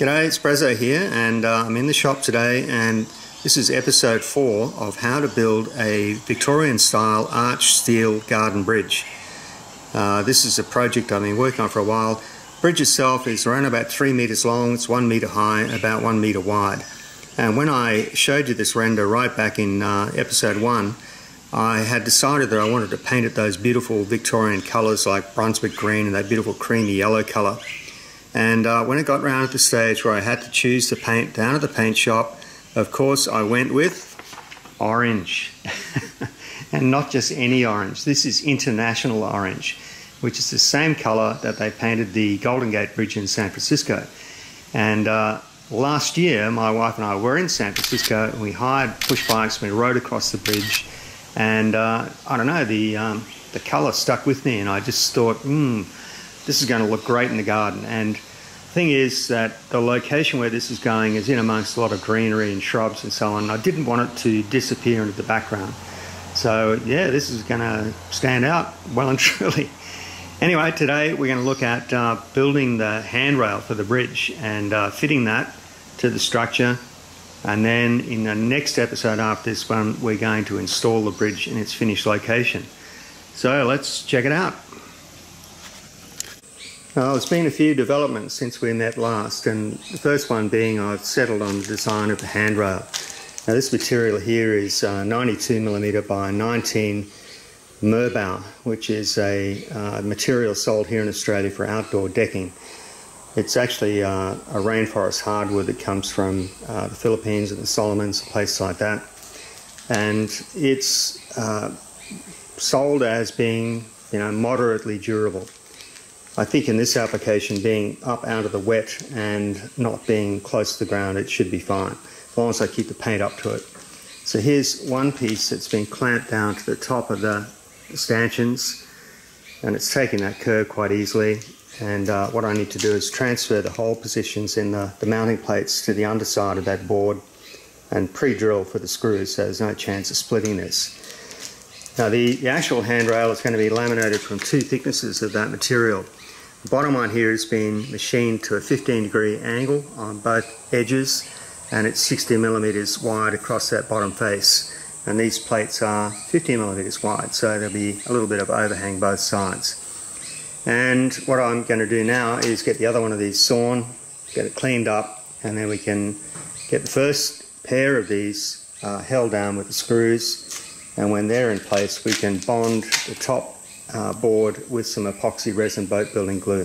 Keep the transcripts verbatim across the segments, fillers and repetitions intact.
G'day, it's Brezzo here, and uh, I'm in the shop today, and this is episode four of how to build a Victorian style arch steel garden bridge. Uh, this is a project I've been working on for a while. The bridge itself is around about three meters long, it's one meter high, about one meter wide. And when I showed you this render right back in uh, episode one, I had decided that I wanted to paint it those beautiful Victorian colors like Brunswick green and that beautiful creamy yellow color. And uh, when it got round to the stage where I had to choose the paint down at the paint shop, of course I went with orange. And not just any orange. This is international orange, which is the same color that they painted the Golden Gate Bridge in San Francisco. And uh, last year, my wife and I were in San Francisco, and we hired push bikes, and we rode across the bridge. And uh, I don't know, the, um, the color stuck with me, and I just thought, hmm, this is going to look great in the garden. And the thing is that the location where this is going is in amongst a lot of greenery and shrubs and so on. And I didn't want it to disappear into the background. So yeah, this is going to stand out well and truly. Anyway, today we're going to look at uh, building the handrail for the bridge and uh, fitting that to the structure. And then in the next episode after this one, we're going to install the bridge in its finished location. So let's check it out. Well, there's been a few developments since we met last, and the first one being I've settled on the design of the handrail. Now this material here is uh, ninety-two millimeter by nineteen merbau, which is a uh, material sold here in Australia for outdoor decking. It's actually uh, a rainforest hardwood that comes from uh, the Philippines and the Solomons, places like that. And it's uh, sold as being, you know, moderately durable. I think in this application, being up out of the wet and not being close to the ground, it should be fine, as long as I keep the paint up to it. So here's one piece that's been clamped down to the top of the stanchions, and it's taking that curve quite easily. And uh, what I need to do is transfer the hole positions in the, the mounting plates to the underside of that board and pre-drill for the screws, so there's no chance of splitting this. Now the, the actual handrail is going to be laminated from two thicknesses of that material. The bottom one here has been machined to a fifteen degree angle on both edges, and it's sixty millimeters wide across that bottom face. And these plates are fifty millimeters wide, so there'll be a little bit of overhang both sides. And what I'm going to do now is get the other one of these sawn, get it cleaned up, and then we can get the first pair of these uh, held down with the screws, and when they're in place we can bond the top Uh, board with some epoxy resin boat building glue.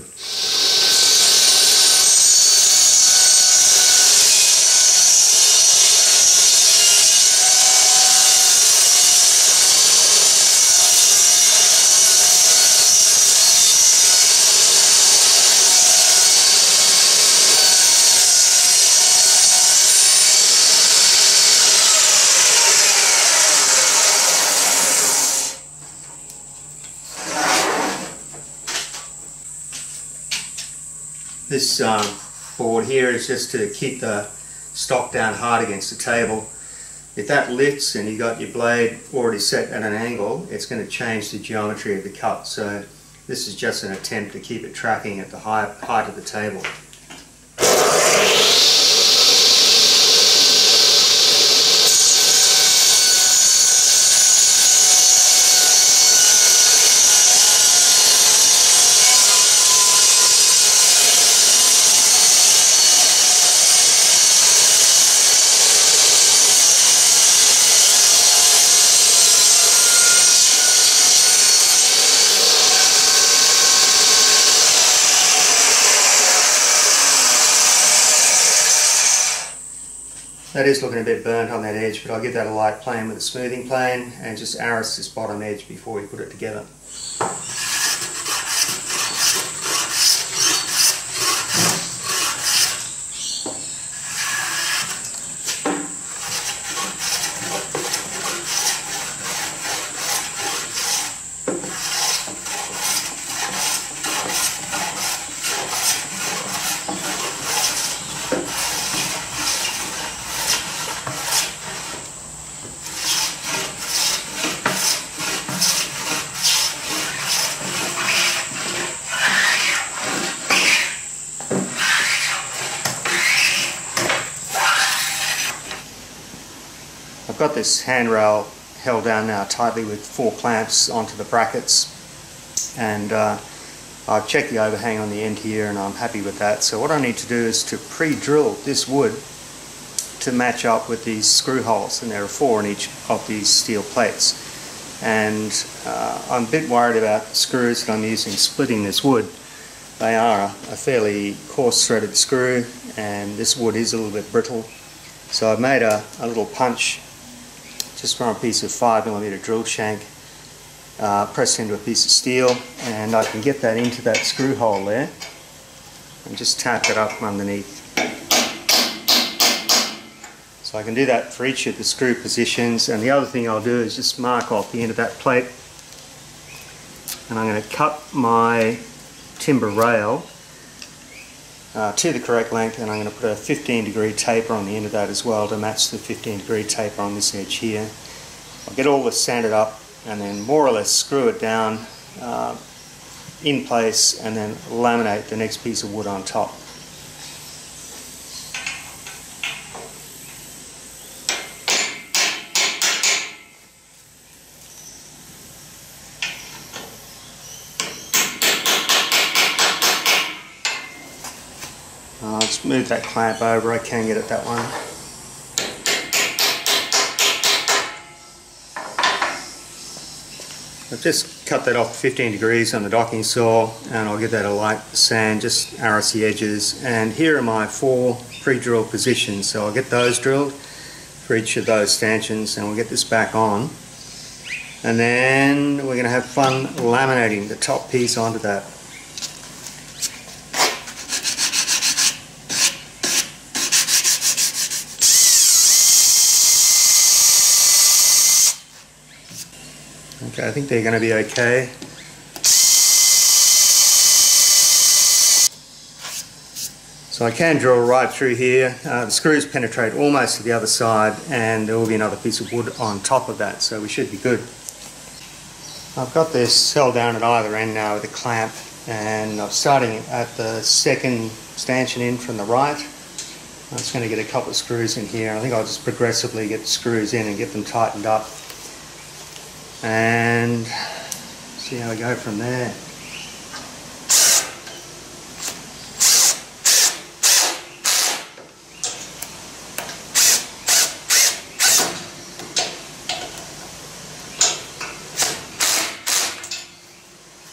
This um, board here is just to keep the stock down hard against the table. If that lifts and you've got your blade already set at an angle, it's going to change the geometry of the cut. So this is just an attempt to keep it tracking at the high, height of the table. That is looking a bit burnt on that edge, but I'll give that a light plane with a smoothing plane and just arrow's this bottom edge before we put it together. I've got this handrail held down now tightly with four clamps onto the brackets, and uh, I've checked the overhang on the end here and I'm happy with that. So what I need to do is to pre-drill this wood to match up with these screw holes, and there are four in each of these steel plates. And uh, I'm a bit worried about the screws that I'm using splitting this wood. They are a fairly coarse threaded screw, and this wood is a little bit brittle. So I've made a, a little punch just from a piece of five millimeter drill shank uh, pressed into a piece of steel, and I can get that into that screw hole there and just tap it up underneath. So I can do that for each of the screw positions, and the other thing I'll do is just mark off the end of that plate, and I'm going to cut my timber rail uh, to the correct length, and I'm going to put a fifteen degree taper on the end of that as well to match the fifteen degree taper on this edge here. I'll get all this sanded up and then more or less screw it down uh, in place, and then laminate the next piece of wood on top. I'll just move that clamp over, I can get at that one. I've just cut that off fifteen degrees on the docking saw, and I'll give that a light sand, just arrows the edges. And here are my four pre-drilled positions, so I'll get those drilled for each of those stanchions, and we'll get this back on. And then we're going to have fun laminating the top piece onto that. Okay, I think they're going to be okay. So I can drill right through here. Uh, the screws penetrate almost to the other side, and there will be another piece of wood on top of that, so we should be good. I've got this held down at either end now with a clamp, and I'm starting at the second stanchion in from the right. I'm just going to get a couple of screws in here. I think I'll just progressively get the screws in and get them tightened up, and see how we go from there.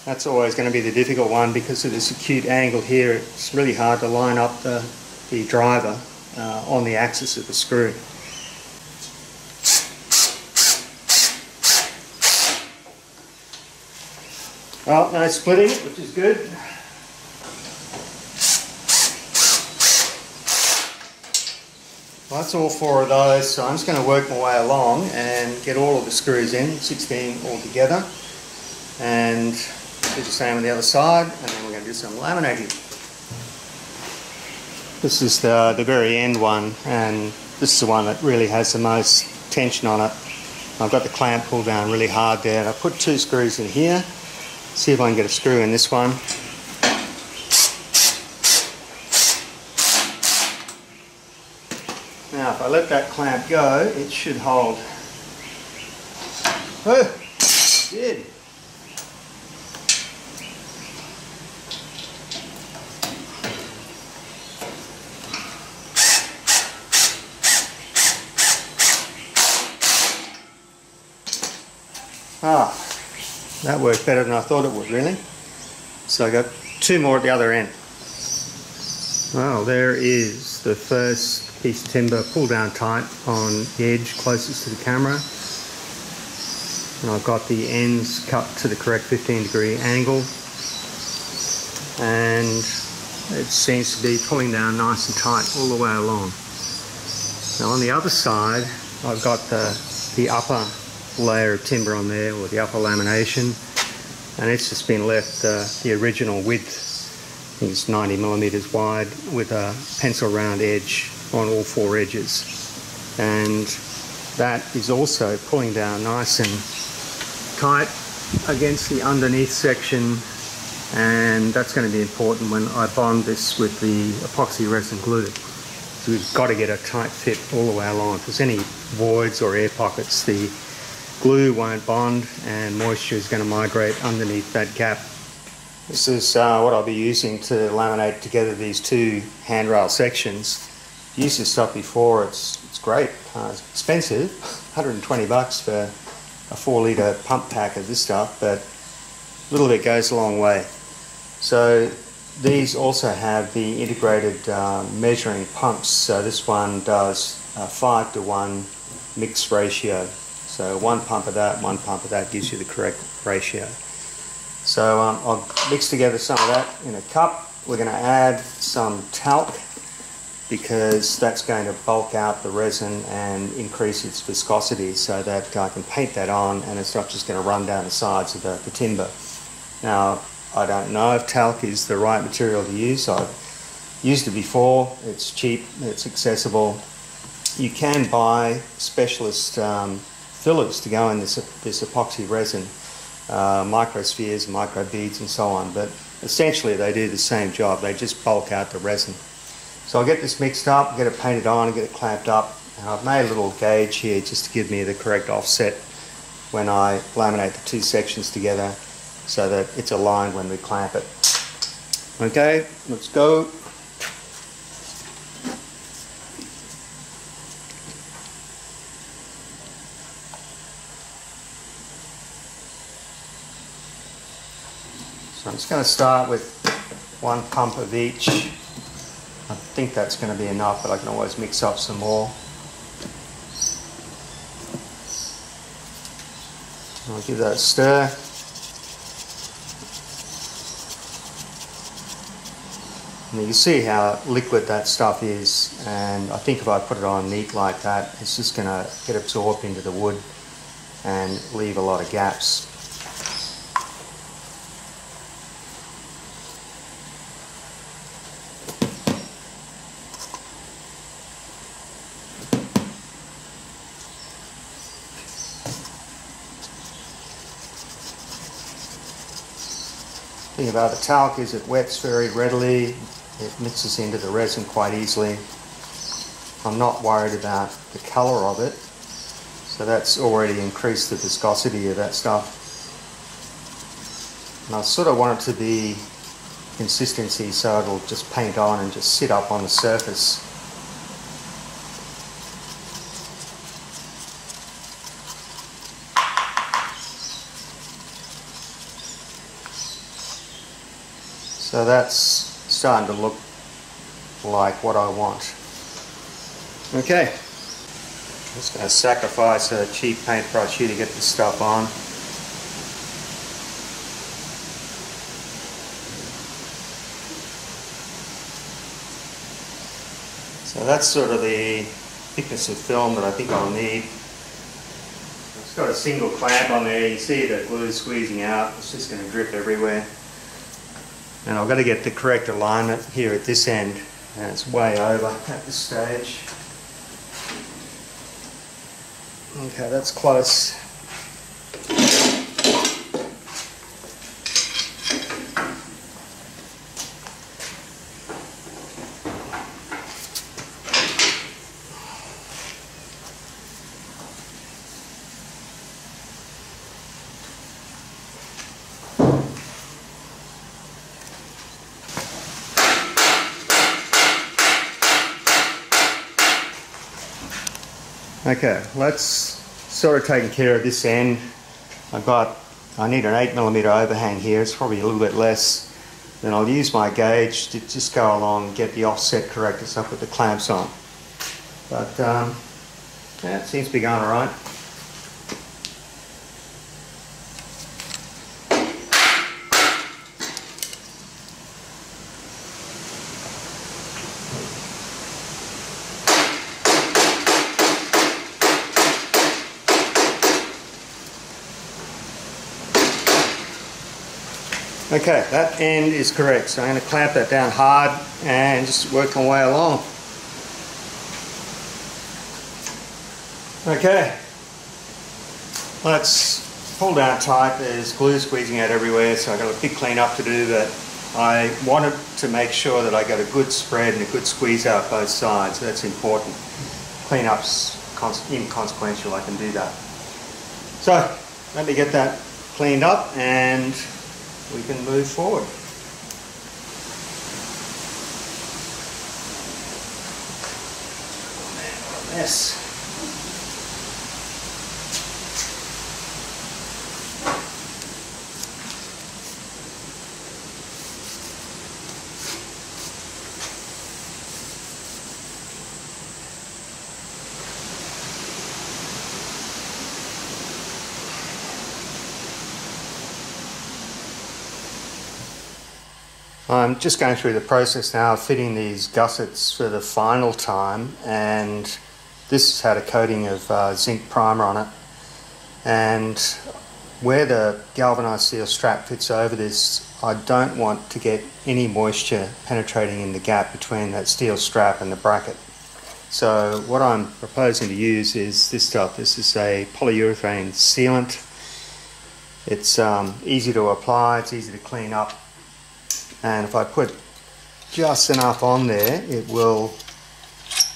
That's always going to be the difficult one because of this acute angle here. It's really hard to line up the, the driver uh, on the axis of the screw. Well, no splitting, which is good. Well, that's all four of those, so I'm just going to work my way along and get all of the screws in, sixteen altogether, and do the same on the other side, and then we're going to do some laminating. This is the, the very end one, and this is the one that really has the most tension on it. I've got the clamp pulled down really hard there, and I put two screws in here. See if I can get a screw in this one. Now if I let that clamp go, it should hold. Oh, it did. Ah. That worked better than I thought it would, really. So I got two more at the other end. Well, there is the first piece of timber pulled down tight on the edge closest to the camera. And I've got the ends cut to the correct fifteen degree angle. And it seems to be pulling down nice and tight all the way along. Now on the other side, I've got the, the upper layer of timber on there, or the upper lamination, and it's just been left uh, the original width. I think it's ninety millimeters wide with a pencil round edge on all four edges, and that is also pulling down nice and tight against the underneath section, and that's going to be important when I bond this with the epoxy resin glue. So we've got to get a tight fit all the way along. If there's any voids or air pockets, the glue won't bond and moisture is going to migrate underneath that gap. This is uh, what I'll be using to laminate together these two handrail sections. I've used this stuff before, it's, it's great. Uh, it's expensive, one hundred and twenty bucks for a four litre pump pack of this stuff, but a little bit goes a long way. So these also have the integrated uh, measuring pumps. So this one does a five to one mix ratio. So one pump of that, one pump of that gives you the correct ratio. So um, I'll mix together some of that in a cup. We're going to add some talc because that's going to bulk out the resin and increase its viscosity so that I can paint that on and it's not just going to run down the sides of the, the timber. Now, I don't know if talc is the right material to use. I've used it before. It's cheap, it's accessible. You can buy specialist um, fillers to go in this, this epoxy resin. Uh, microspheres, micro beads and so on, but essentially they do the same job, they just bulk out the resin. So I'll get this mixed up, get it painted on and get it clamped up, and I've made a little gauge here just to give me the correct offset when I laminate the two sections together so that it's aligned when we clamp it. Okay, let's go. So I'm just going to start with one pump of each. I think that's going to be enough, but I can always mix up some more. I'll give that a stir. And you can see how liquid that stuff is, and I think if I put it on neat like that, it's just going to get absorbed into the wood and leave a lot of gaps. The thing about the talc is it wets very readily, it mixes into the resin quite easily. I'm not worried about the colour of it, so that's already increased the viscosity of that stuff. And I sort of want it to be consistency so it'll just paint on and just sit up on the surface. So that's starting to look like what I want. Okay, I'm just going to sacrifice a cheap paintbrush here to get this stuff on. So that's sort of the thickness of film that I think I'll need. I've just got a single clamp on there, you see the glue squeezing out, it's just going to drip everywhere. And I've got to get the correct alignment here at this end, and it's way over at this stage. Okay, that's close. Okay, well that's sort of taken care of this end. I've got, I need an eight millimeter overhang here, it's probably a little bit less. Then I'll use my gauge to just go along and get the offset correct and stuff with the clamps on. But, um, yeah, it seems to be going alright. Okay, that end is correct, so I'm going to clamp that down hard and just work my way along. Okay, let's pull down tight, there's glue squeezing out everywhere, so I've got a big clean up to do, but I wanted to make sure that I got a good spread and a good squeeze out both sides. That's important. Cleanup's inconsequential, I can do that. So let me get that cleaned up and we can move forward. Yes. I'm just going through the process now of fitting these gussets for the final time, and this had a coating of uh, zinc primer on it, and where the galvanised steel strap fits over this, I don't want to get any moisture penetrating in the gap between that steel strap and the bracket. So what I'm proposing to use is this stuff. This is a polyurethane sealant. It's um, easy to apply, it's easy to clean up. And if I put just enough on there, it will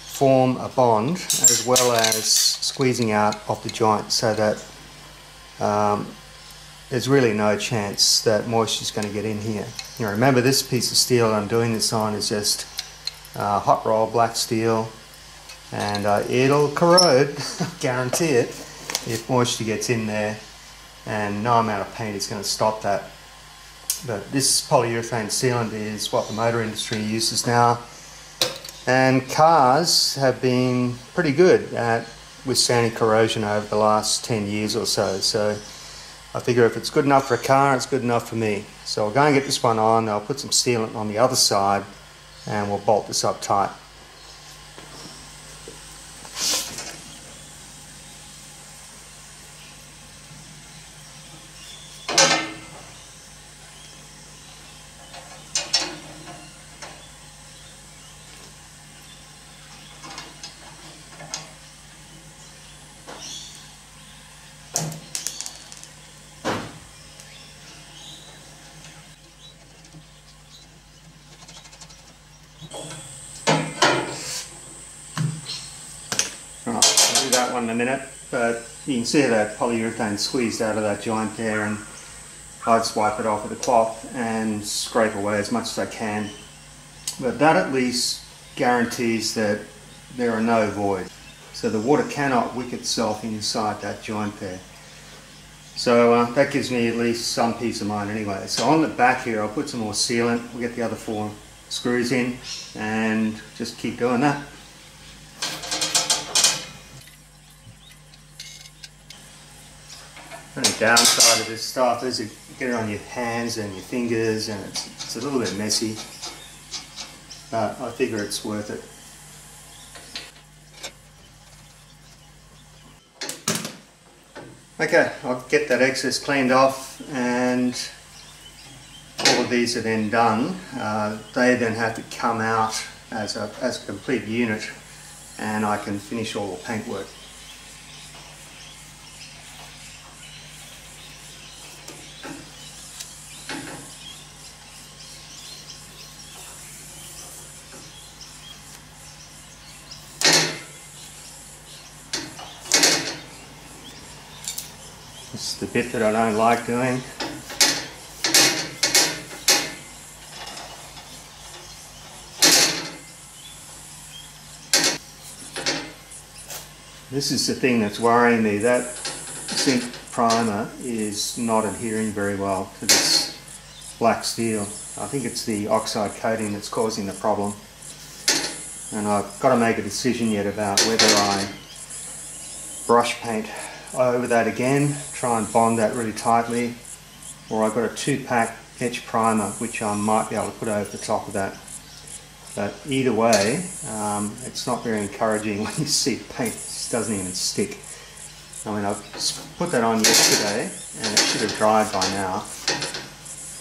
form a bond, as well as squeezing out of the joint, so that um, there's really no chance that moisture is going to get in here. You know, remember, this piece of steel I'm doing this on is just uh, hot roll black steel, and uh, it'll corrode, guarantee it, if moisture gets in there, and no amount of paint is going to stop that. But this polyurethane sealant is what the motor industry uses now, and cars have been pretty good at withstanding corrosion over the last ten years or so. So I figure if it's good enough for a car, it's good enough for me. So I'll go and get this one on, I'll put some sealant on the other side, and we'll bolt this up tight. In a minute, but you can see that polyurethane squeezed out of that joint there, and I'd wipe it off with a cloth and scrape away as much as I can, but that at least guarantees that there are no voids, so the water cannot wick itself inside that joint there. So uh, that gives me at least some peace of mind anyway. So on the back here I'll put some more sealant, we'll get the other four screws in and just keep doing that. The downside of this stuff is you get it on your hands and your fingers, and it's, it's a little bit messy, but I figure it's worth it. Okay, I'll get that excess cleaned off, and all of these are then done. Uh, they then have to come out as a, as a complete unit, and I can finish all the paintwork. It's the bit that I don't like doing. This is the thing that's worrying me. That zinc primer is not adhering very well to this black steel. I think it's the oxide coating that's causing the problem. And I've got to make a decision yet about whether I brush paint over that again, try and bond that really tightly, or I've got a two-pack etch primer which I might be able to put over the top of that. But either way, um, it's not very encouraging when you see paint just doesn't even stick. I mean, I put that on yesterday and it should have dried by now,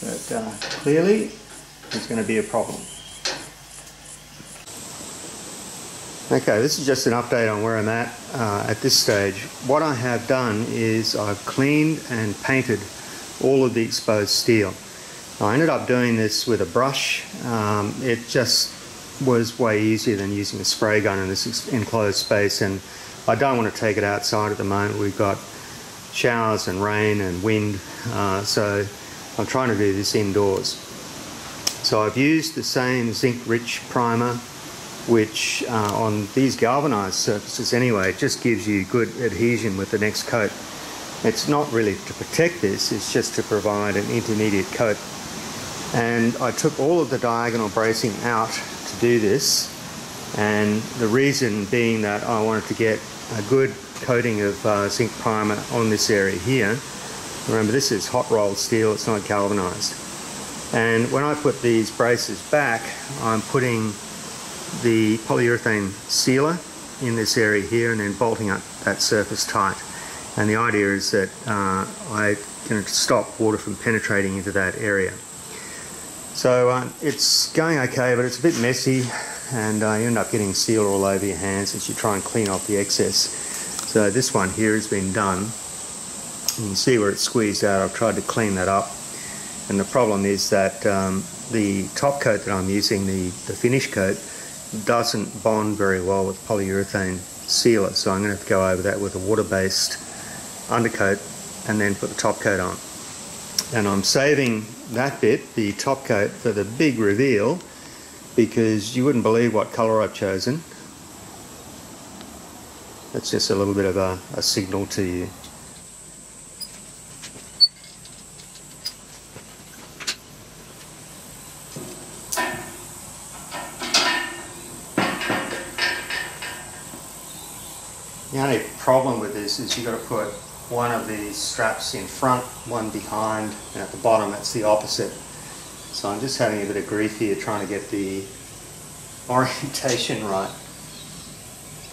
but uh, clearly there's going to be a problem. Okay, this is just an update on where I'm at uh, at this stage. What I have done is I've cleaned and painted all of the exposed steel. I ended up doing this with a brush. Um, it just was way easier than using a spray gun in this enclosed space, and I don't want to take it outside at the moment. We've got showers and rain and wind, uh, so I'm trying to do this indoors. So I've used the same zinc-rich primer, which uh, on these galvanized surfaces anyway, just gives you good adhesion with the next coat. It's not really to protect this, it's just to provide an intermediate coat. And I took all of the diagonal bracing out to do this, and the reason being that I wanted to get a good coating of uh, zinc primer on this area here. Remember, this is hot rolled steel, it's not galvanized. And when I put these braces back, I'm putting the polyurethane sealer in this area here and then bolting up that surface tight. And the idea is that uh, I can stop water from penetrating into that area. So um, it's going okay, but it's a bit messy, and uh, you end up getting sealer all over your hands as you try and clean off the excess. So this one here has been done. You can see where it's squeezed out. I've tried to clean that up, and the problem is that um, the top coat that I'm using, the, the finish coat, doesn't bond very well with polyurethane sealer, so I'm going to have to go over that with a water-based undercoat and then put the top coat on. And I'm saving that bit, the top coat, for the big reveal, because you wouldn't believe what colour I've chosen. That's just a little bit of a, a signal to you. The only problem with this is you've got to put one of these straps in front, one behind, and at the bottom it's the opposite. So I'm just having a bit of grief here trying to get the orientation right,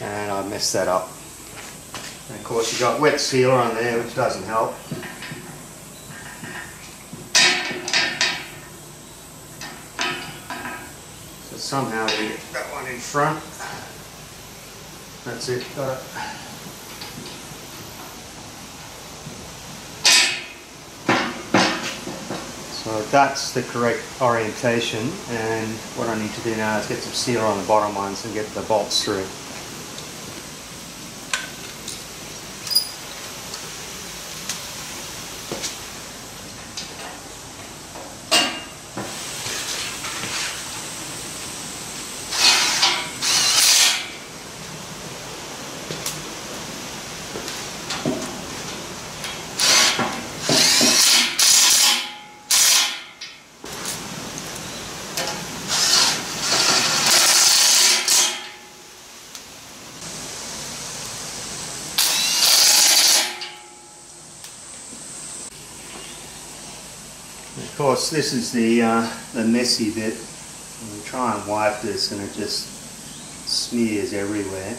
and I messed that up. And of course you've got wet sealer on there, which doesn't help. So somehow we get that one in front. That's it, got it. So that's the correct orientation, and what I need to do now is get some sealer on the bottom ones and get the bolts through. Of course, this is the uh, the messy bit. We try and wipe this, and it just smears everywhere.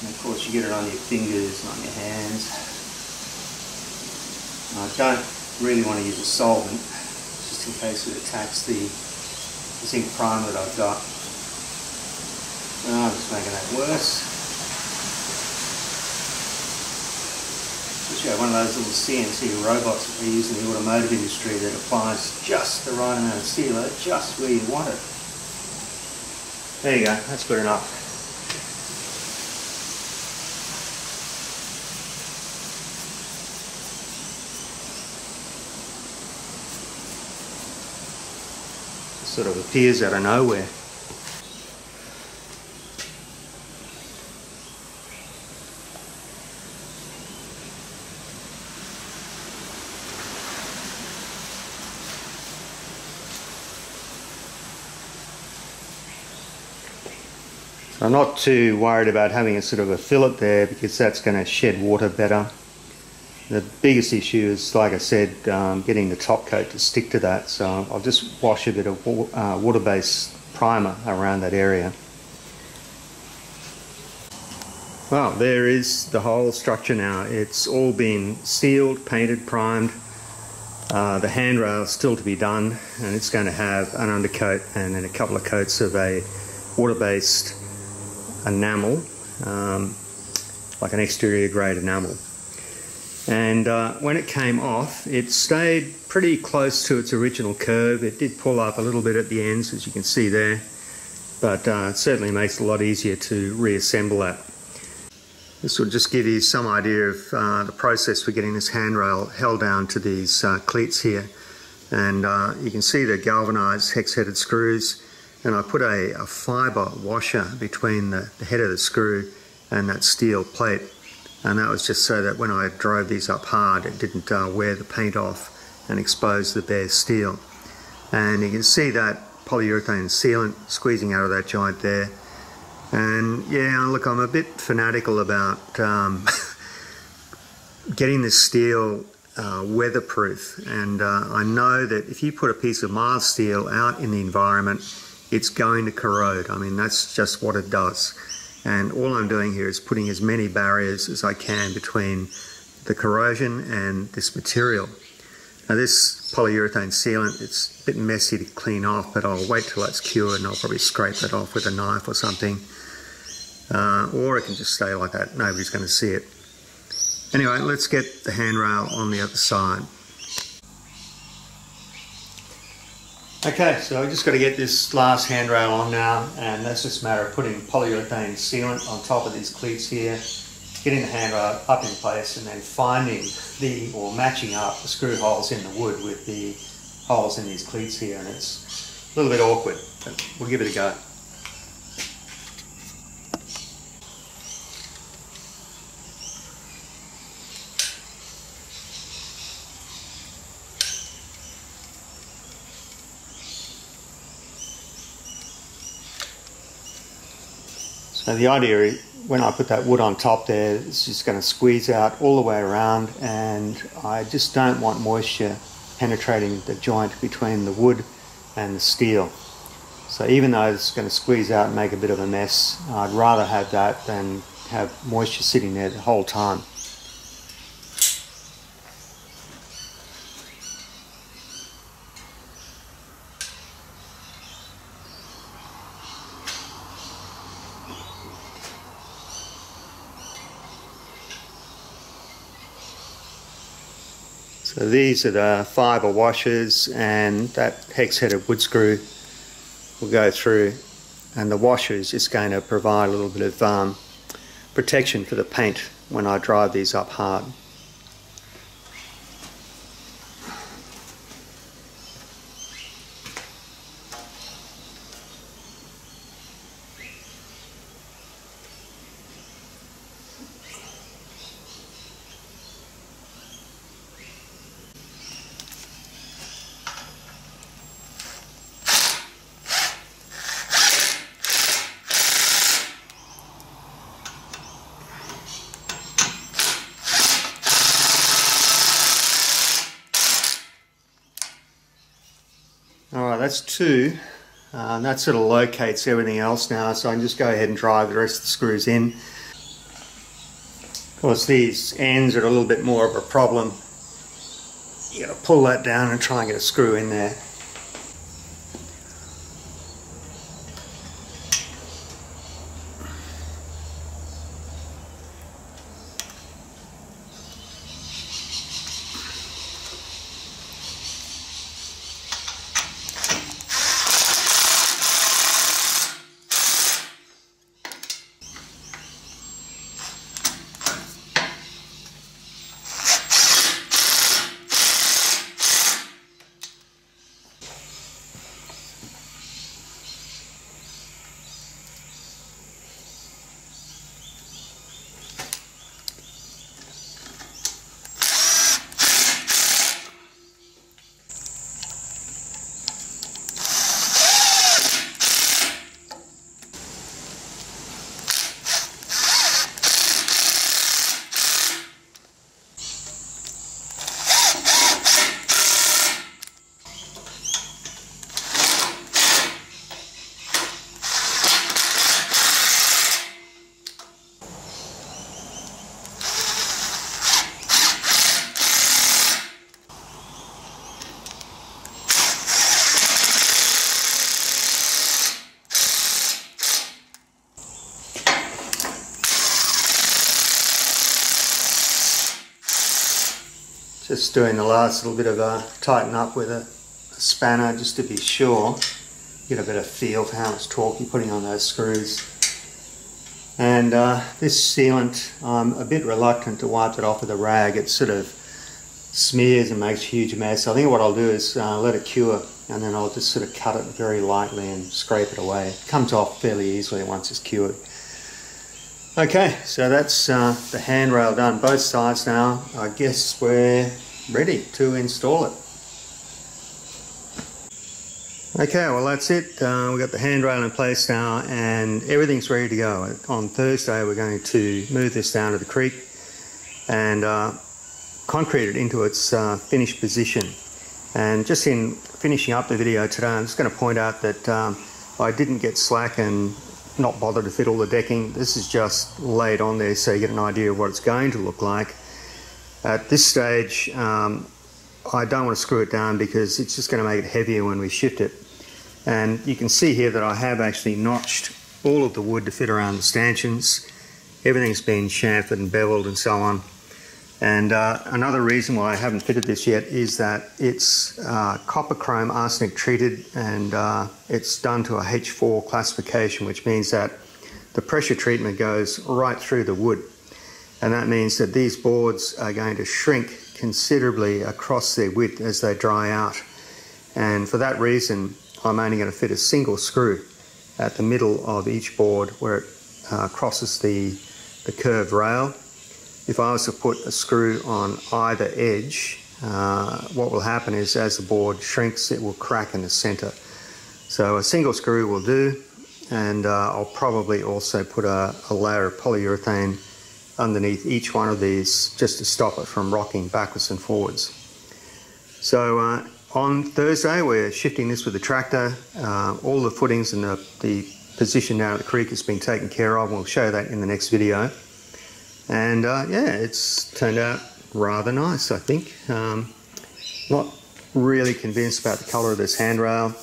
And of course, you get it on your fingers and on your hands. I don't really want to use a solvent, just in case it attacks the zinc primer that I've got. No, I'm just making that worse. One of those little C N C robots that they use in the automotive industry that applies just the right amount of sealer, just where you want it. There you go, that's good enough. It sort of appears out of nowhere. I'm not too worried about having a sort of a fillet there, because that's going to shed water better. The biggest issue is, like I said, um, getting the top coat to stick to that, so I'll just wash a bit of uh, water-based primer around that area. Well, there is the whole structure now. It's all been sealed, painted, primed. Uh, the handrail's still to be done, and it's going to have an undercoat and then a couple of coats of a water-based enamel, um, like an exterior grade enamel. and uh, when it came off, it stayed pretty close to its original curve. It did pull up a little bit at the ends, as you can see there, but uh, it certainly makes it a lot easier to reassemble that. This will just give you some idea of uh, the process for getting this handrail held down to these uh, cleats here. And uh, you can see the galvanised hex-headed screws, and I put a, a fibre washer between the, the head of the screw and that steel plate, and that was just so that when I drove these up hard, it didn't uh, wear the paint off and expose the bare steel. And you can see that polyurethane sealant squeezing out of that joint there. And yeah, look, I'm a bit fanatical about um, getting this steel Uh, weatherproof, and uh, I know that if you put a piece of mild steel out in the environment, it's going to corrode. I mean, that's just what it does, and all I'm doing here is putting as many barriers as I can between the corrosion and this material. Now, this polyurethane sealant, it's a bit messy to clean off, but I'll wait till that's cured and I'll probably scrape that off with a knife or something, uh, or it can just stay like that, nobody's going to see it. Anyway, let's get the handrail on the other side. Okay, so I've just got to get this last handrail on now, and that's just a matter of putting polyurethane sealant on top of these cleats here, getting the handrail up in place, and then finding the, or matching up the screw holes in the wood with the holes in these cleats here, and it's a little bit awkward, but we'll give it a go. Now the idea is, when I put that wood on top there, it's just going to squeeze out all the way around, and I just don't want moisture penetrating the joint between the wood and the steel. So even though it's going to squeeze out and make a bit of a mess, I'd rather have that than have moisture sitting there the whole time. So these are the fibre washers, and that hex-headed wood screw will go through, and the washer is just going to provide a little bit of um, protection for the paint when I drive these up hard. That's two, uh, and that sort of locates everything else now, so I can just go ahead and drive the rest of the screws in. Of course, these ends are a little bit more of a problem. You got to pull that down and try and get a screw in there. just doing the last little bit of a tighten up with a, a spanner just to be sure, get a better feel for how much torque you're putting on those screws. And uh, this sealant, I'm a bit reluctant to wipe it off with a rag. It sort of smears and makes a huge mess. I think what I'll do is uh, let it cure, and then I'll just sort of cut it very lightly and scrape it away. It comes off fairly easily once it's cured. Okay, so that's uh, the handrail done, both sides now. I guess we're ready to install it. Okay, well that's it. Uh, we've got the handrail in place now and everything's ready to go. On Thursday we're going to move this down to the creek and uh, concrete it into its uh, finished position. And just in finishing up the video today, I'm just going to point out that um, I didn't get slack and not bother to fit all the decking. This is just laid on there so you get an idea of what it's going to look like. At this stage um, I don't want to screw it down because it's just going to make it heavier when we shift it. And you can see here that I have actually notched all of the wood to fit around the stanchions. Everything's been chamfered and beveled and so on. And uh, another reason why I haven't fitted this yet is that it's uh, copper chrome arsenic treated, and uh, it's done to a H four classification, which means that the pressure treatment goes right through the wood. And that means that these boards are going to shrink considerably across their width as they dry out. And for that reason, I'm only going to fit a single screw at the middle of each board where it uh, crosses the, the curved rail. If I was to put a screw on either edge, uh, what will happen is as the board shrinks, it will crack in the center. So a single screw will do, and uh, I'll probably also put a, a layer of polyurethane underneath each one of these just to stop it from rocking backwards and forwards. So uh, on Thursday we're shifting this with the tractor. Uh, all the footings and the, the position down at the creek has been taken care of. We'll show that in the next video. And uh, yeah, it's turned out rather nice, I think. Um, not really convinced about the colour of this handrail.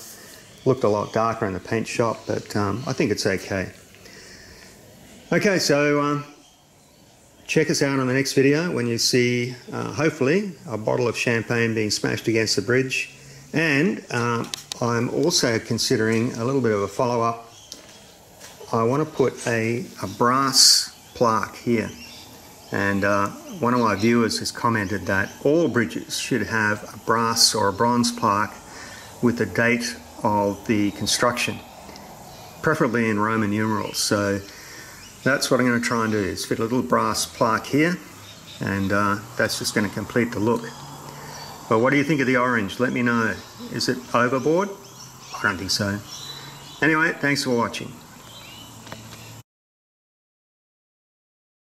Looked a lot darker in the paint shop, but um, I think it's okay. Okay, so um, check us out on the next video when you see, uh, hopefully, a bottle of champagne being smashed against the bridge. And uh, I'm also considering a little bit of a follow-up. I want to put a, a brass plaque here. And uh, one of my viewers has commented that all bridges should have a brass or a bronze plaque with the date of the construction, preferably in Roman numerals. So that's what I'm going to try and do, is fit a little brass plaque here, and uh, that's just going to complete the look. But what do you think of the orange? Let me know. Is it overboard? I don't think so. Anyway, thanks for watching.